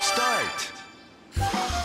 Start.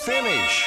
Finish.